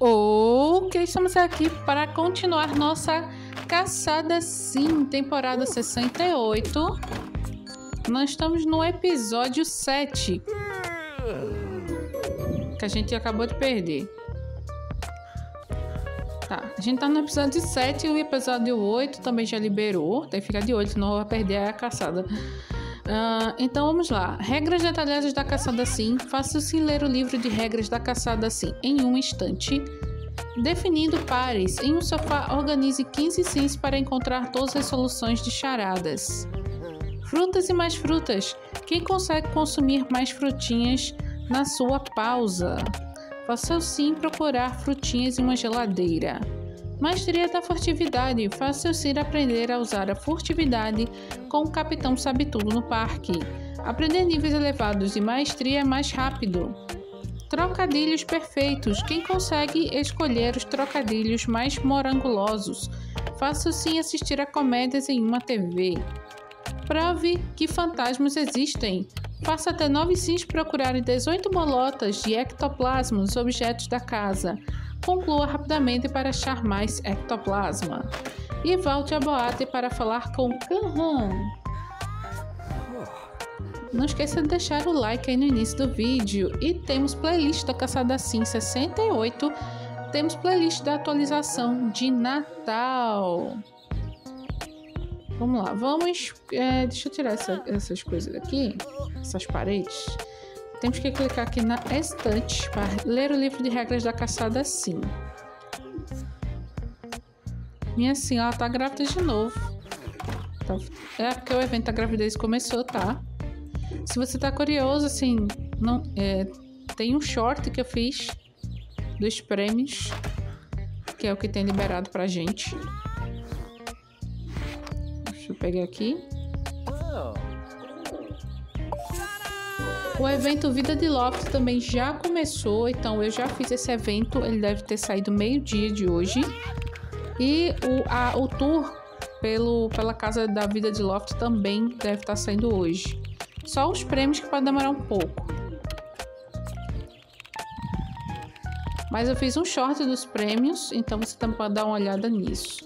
Ok, estamos aqui para continuar nossa Caçada Sim, temporada 68. Nós estamos no episódio 7, que a gente acabou de perder. Tá, a gente tá no episódio 7 e o episódio 8 também já liberou. Tem que ficar de olho, senão vai perder a caçada. Então vamos lá. Regras detalhadas da Caçada Sim. Faça-se ler o livro de regras da Caçada Sim em um instante. Definindo pares. Em um sofá, organize 15 sims para encontrar todas as soluções de charadas. Frutas e mais frutas. Quem consegue consumir mais frutinhas na sua pausa? Faça o sim procurar frutinhas em uma geladeira. Maestria da furtividade. Faça o sim aprender a usar a furtividade com o Capitão Sabe Tudo no parque. Aprender níveis elevados de maestria é mais rápido. Trocadilhos perfeitos. Quem consegue escolher os trocadilhos mais morangulosos? Faça o sim assistir a comédias em uma TV. Prove que fantasmas existem. Faça até 9 sims procurarem 18 bolotas de ectoplasma nos objetos da casa. Conclua rapidamente para achar mais ectoplasma. E volte à boate para falar com Kam Ham. Não esqueça de deixar o like aí no início do vídeo. E temos playlist da Caçada Sim 68. Temos playlist da atualização de Natal. Vamos lá, vamos... deixa eu tirar essas coisas daqui, essas paredes. Temos que clicar aqui na estante para ler o livro de regras da Caçada Sim. Minha sim, ela tá grávida de novo. Tá, é porque o evento da gravidez começou, tá? Se você tá curioso, assim, não, tem um short que eu fiz dos prêmios, que é o que tem liberado pra gente. Deixa eu pegar aqui. O evento Vida de Loft também já começou, então eu já fiz esse evento, ele deve ter saído meio-dia de hoje. E o tour pela casa da Vida de Loft também deve estar saindo hoje. Só os prêmios que podem demorar um pouco. Mas eu fiz um short dos prêmios, então você também pode dar uma olhada nisso.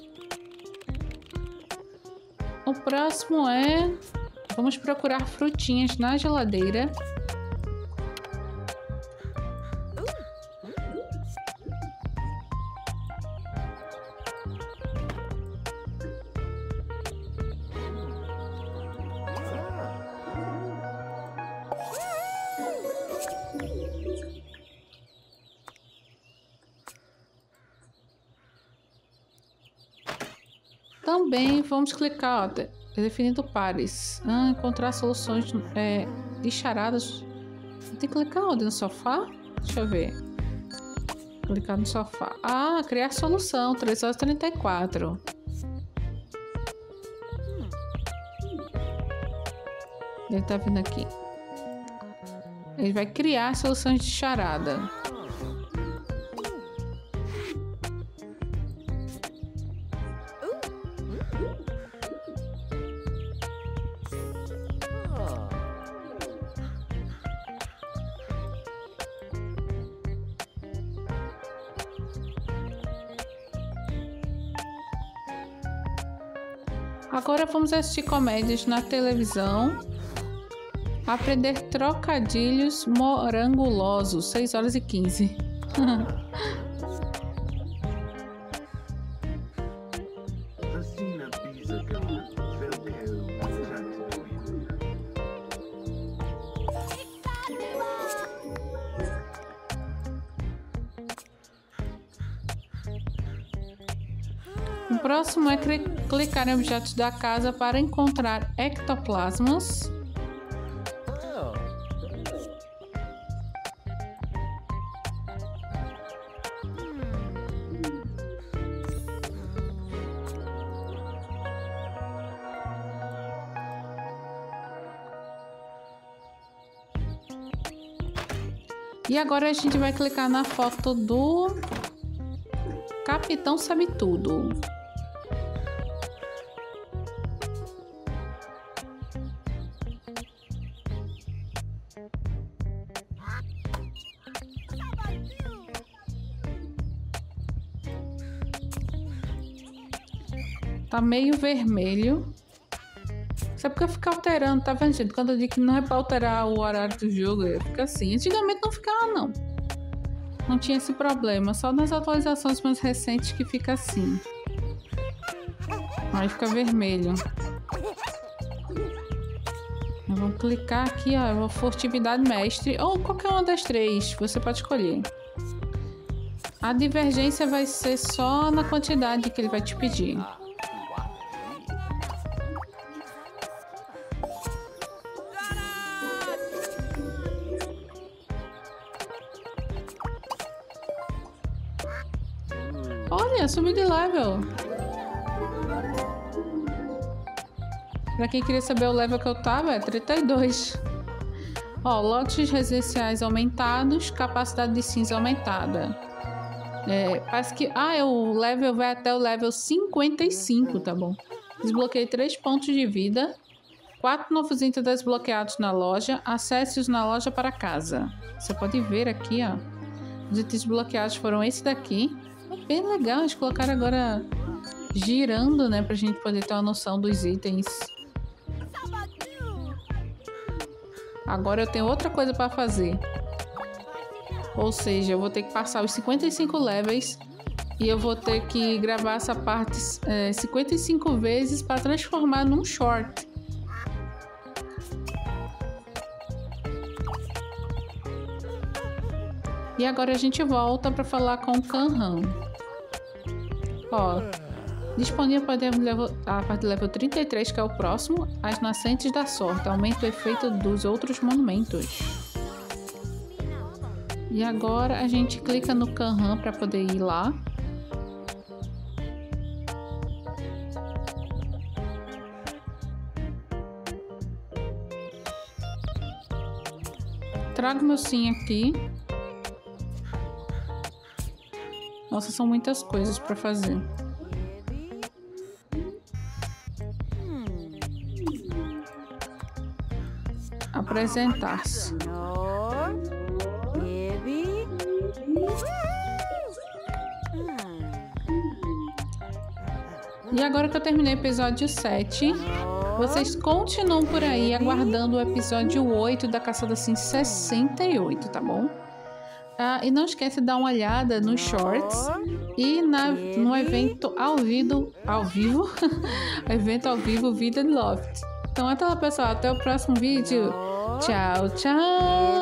O próximo é... Vamos procurar frutinhas na geladeira. Também vamos clicar, ó, definindo pares. Encontrar soluções de charadas. Tem que clicar onde? No sofá? Deixa eu ver. Clicar no sofá. Ah, criar solução. 3h34. Ele tá vindo aqui. Ele vai criar soluções de charada. Agora vamos assistir comédias na televisão. Aprender trocadilhos morangulosos. 6h15. O próximo é clicar em objetos da casa para encontrar ectoplasmas. E agora a gente vai clicar na foto do Capitão Sabe Tudo. Tá meio vermelho. Isso é porque eu fico alterando, tá vendo, gente? Quando eu digo que não é pra alterar o horário do jogo, fica assim. Antigamente não ficava, não. Não tinha esse problema. Só nas atualizações mais recentes que fica assim. Aí fica vermelho. Vamos clicar aqui, ó. Furtividade mestre. Ou qualquer uma das três. Você pode escolher. A divergência vai ser só na quantidade que ele vai te pedir. Olha, subi de level. Pra quem queria saber o level que eu tava, é 32. Ó, lotes residenciais aumentados, capacidade de cinza aumentada. É, parece que... Ah, o level vai até o level 55, tá bom. Desbloqueei 3 pontos de vida. 4 novos itens desbloqueados na loja. Acesse-os na loja para casa. Você pode ver aqui, ó. Os itens desbloqueados foram esse daqui. É bem legal, eles colocaram agora girando, né? Pra gente poder ter uma noção dos itens. Agora eu tenho outra coisa para fazer. Ou seja, eu vou ter que passar os 55 levels e eu vou ter que gravar essa parte 55 vezes para transformar num short. E agora a gente volta para falar com o Kam Ham. Ó, disponível para a parte do level 33, que é o próximo, as nascentes da sorte, aumenta o efeito dos outros monumentos. E agora a gente clica no Kam Ham para poder ir lá. Trago meu sim aqui. Nossa, são muitas coisas para fazer. Apresentar-se. E agora que eu terminei o episódio 7, vocês continuam por aí aguardando o episódio 8 da Caçada Sim 68, tá bom? Ah, e não esquece de dar uma olhada nos shorts e no evento ao vivo evento ao vivo Vida de Loft. Então até lá, pessoal, até o próximo vídeo. Tchau, tchau.